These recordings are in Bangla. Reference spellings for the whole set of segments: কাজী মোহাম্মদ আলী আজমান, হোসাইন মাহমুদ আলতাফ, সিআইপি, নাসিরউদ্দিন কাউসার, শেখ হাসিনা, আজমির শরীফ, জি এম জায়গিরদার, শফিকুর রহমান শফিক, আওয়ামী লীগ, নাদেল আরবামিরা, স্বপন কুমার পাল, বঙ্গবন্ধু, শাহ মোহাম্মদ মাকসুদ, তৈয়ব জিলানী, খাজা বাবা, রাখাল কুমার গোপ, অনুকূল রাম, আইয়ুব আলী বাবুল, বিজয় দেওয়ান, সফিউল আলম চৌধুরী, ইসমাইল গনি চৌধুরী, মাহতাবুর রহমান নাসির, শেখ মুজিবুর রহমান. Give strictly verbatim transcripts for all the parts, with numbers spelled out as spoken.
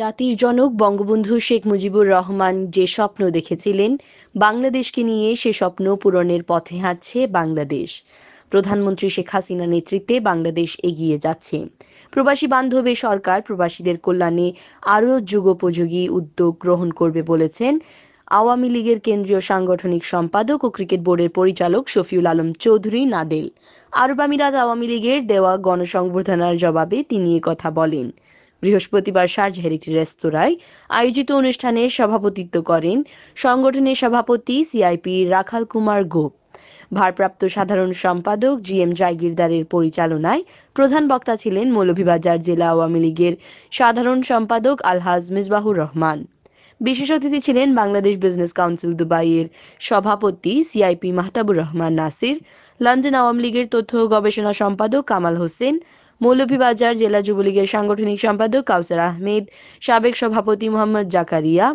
জাতির জনক বঙ্গবন্ধু শেখ মুজিবুর রহমান যে স্বপ্ন দেখেছিলেন, বাংলাদেশকে নিয়ে সে স্বপ্ন পূরণের পথে হাঁটছে বাংলাদেশ। প্রধানমন্ত্রী শেখ হাসিনা নেতৃত্বে বাংলাদেশ এগিয়ে যাচ্ছে। প্রবাসী বান্ধব এ সরকার প্রবাসীদের কল্যাণে আরও যুগোপযোগী উদ্যোগ গ্রহণ করবে বলেছেন আওয়ামী লীগের কেন্দ্রীয় সাংগঠনিক সম্পাদক ও ক্রিকেট বোর্ডের পরিচালক সফিউল আলম চৌধুরী নাদেল আরবামিরা আওয়ামী লীগের দেওয়া গণসংবর্ধনার জবাবে তিনি একথা বলেন। বৃহস্পতিবার শারজাহের একটি রেস্তোরাঁয় আয়োজিত অনুষ্ঠানে সভাপতিত্ব করেন সংগঠনের সভাপতি সিআইপি রাখাল কুমার গোপ। ভারপ্রাপ্ত সাধারণ সম্পাদক জি এম জায়গিরদারের পরিচালনায় প্রধান বক্তা ছিলেন মৌলভীবাজার জেলা আওয়ামী লীগের সাধারণ সম্পাদক আলহাজ মিসবাহুর রহমান। বিশেষ অতিথি ছিলেন বাংলাদেশ বিজনেস কাউন্সিল দুবাইয়ের সভাপতি সিআইপি মাহতাবুর রহমান নাসির, লন্ডন আওয়ামী লীগের তথ্য ও গবেষণা সম্পাদক কামাল হোসেন, মৌলভীবাজার জেলা যুবলীগের সাংগঠনিক সম্পাদক কাউসার আহমেদ, সাবেক সভাপতি মোহাম্মদ জাকারিয়া,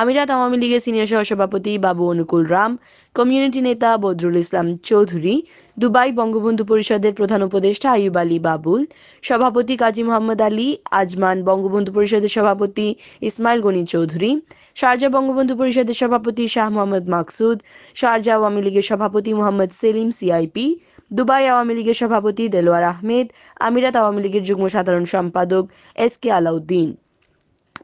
আমিরাত আওয়ামী লীগের সিনিয়র সহসভাপতি বাবু অনুকূল রাম, কমিউনিটি নেতা বদরুল ইসলাম চৌধুরী, দুবাই বঙ্গবন্ধু পরিষদের প্রধান উপদেষ্টা আইয়ুব আলী বাবুল, সভাপতি কাজী মোহাম্মদ আলী আজমান, বঙ্গবন্ধু পরিষদের সভাপতি ইসমাইল গনি চৌধুরী, শারজাহ বঙ্গবন্ধু পরিষদের সভাপতি শাহ মোহাম্মদ মাকসুদ, শারজাহ আওয়ামী লীগের সভাপতি মোহাম্মদ সেলিম সিআইপি, দুবাই আওয়ামী লীগের সভাপতি দেলোয়ার আহমেদ, আমিরাত আওয়ামী লীগের যুগ্ম সাধারণ সম্পাদক এস কে আলাউদ্দিন।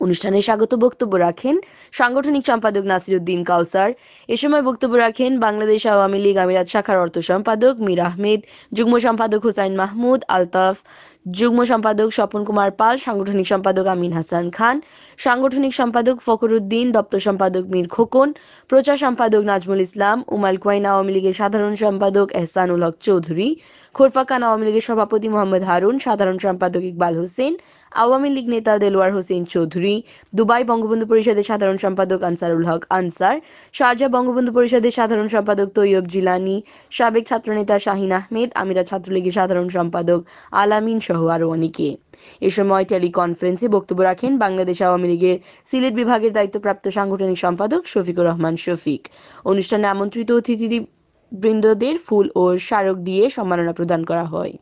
অনুষ্ঠানে স্বাগত বক্তব্য রাখেন সাংগঠনিক সম্পাদক নাসিরউদ্দিন কাউসার। এ সময় বক্তব্য রাখেন বাংলাদেশ আওয়ামী লীগ আমিরাত শাখার অর্থ সম্পাদক মীর আহমেদ, যুগ্ম সম্পাদক হোসাইন মাহমুদ আলতাফ, যুগ্ম সম্পাদক স্বপন কুমার পাল, সাংগঠনিক সম্পাদক আমিন হাসান খান, সাংগঠনিক সম্পাদক ফখরুদ্দিন, দপ্তর সম্পাদক মীর খোকন, প্রচার সম্পাদক নাজমুল ইসলাম, উমাল কুয়াইন আওয়ামী লীগের সাধারণ সম্পাদক এহসানুল হক চৌধুরী, খোরফাকান আওয়ামী লীগের সভাপতি মোহাম্মদ হারুন, সাধারণ সম্পাদক ইকবাল হোসেন, আওয়ামী লীগ নেতা দেলোয়ার হোসেন চৌধুরী, দুবাই বঙ্গবন্ধু পরিষদের সাধারণ সম্পাদক আনসারুল হক আনসার, শারজাহ বঙ্গবন্ধু পরিষদের সাধারণ সম্পাদক তৈয়ব জিলানী, সাবেক ছাত্রনেতা শাহিন আহমেদ, আমিরাত ছাত্রলীগের সাধারণ সম্পাদক আলামিন সহ আরও অনেকে। এ সময় টেলিকনফারেন্সে বক্তব্য রাখেন বাংলাদেশ আওয়ামী লীগের সিলেট বিভাগের দায়িত্বপ্রাপ্ত সাংগঠনিক সম্পাদক শফিকুর রহমান শফিক। অনুষ্ঠানে আমন্ত্রিত অতিথিবৃন্দদের ফুল ও স্মারক দিয়ে সম্মাননা প্রদান করা হয়।